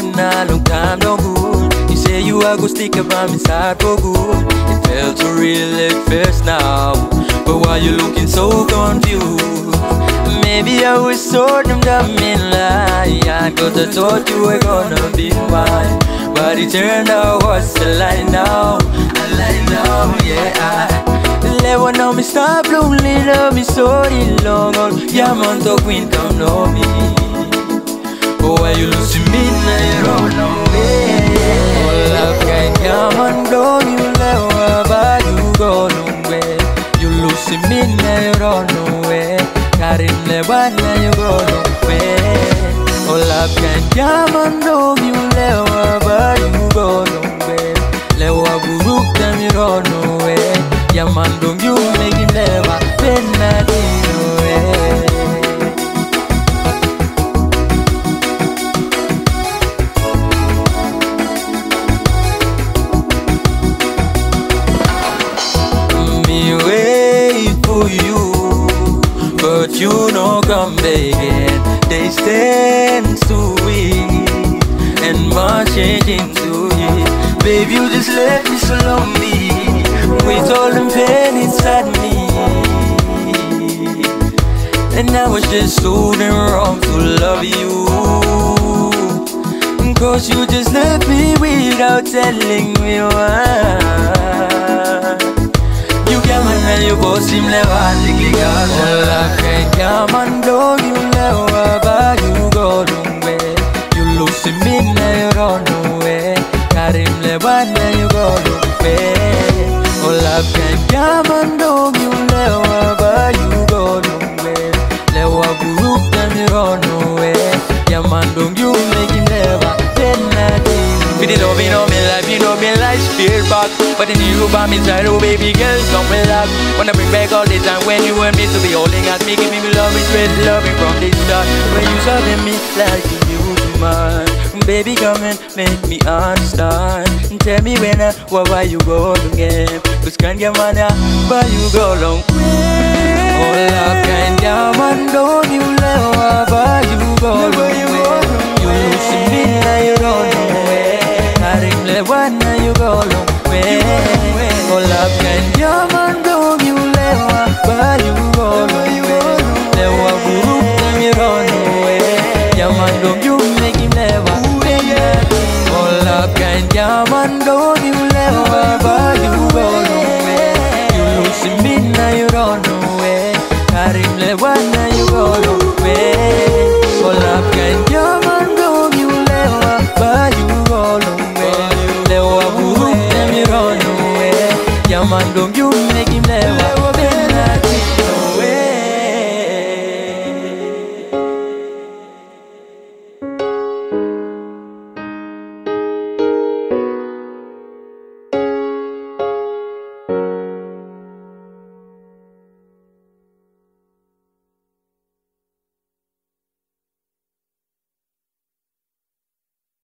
time now, long time no good. You say you are gonna stick up on me side for good. It felt so real at first now, but why you looking so confused? Maybe I was so damn dumb in line, cause I thought you were gonna be mine, but it turned out was a lie now, a lie now, yeah. Lewa now me stop lonely, love me sorry long on. Yeah man talk queen come know me. Oh why you losing me now you run away? Oh love can't come and blow you lewa but you go nowhere. You losing me now you run away. Karim lewa now you go nowhere. Oh love can't come and blow you lewa but you go nowhere. Lewa buruk them you run away. Yeah man, don't you make him never been nothing away. Me wait for you, but you no come back again. They stand to it and march into it. Babe, you just left me so lonely with all the pain inside me, and I was just so damn wrong to love you, cause you just left me without telling me why. You come and now you go seem like I think you got all I can come and blow you now, but you go nowhere. You losing me now you run away. Karim Levan now you go nowhere. Oh love can't come and know you never, but you go nowhere. Lewa buruk them you run away. Yeah man, don't you make him never then nothing. With the love in all my life, you know my life's fear back, but then you by me side, oh baby girl, come with love. Wanna bring back all the time when you were me to be holding out, making me love it, straight loving from the start. When you serving me like you do mine. Baby, come and make me understand. Tell me when I, why you go again? Cause can't get money, why you go long way? Oh, love can't get money, don't you love, why you go long way? You lose me, now you run away. I didn't let one, now you go long way. Oh, love can't get money, don't you love, why you go long way? There was a group, now you run away. Yeah, man, don't you make him never. All up, can't come and don't you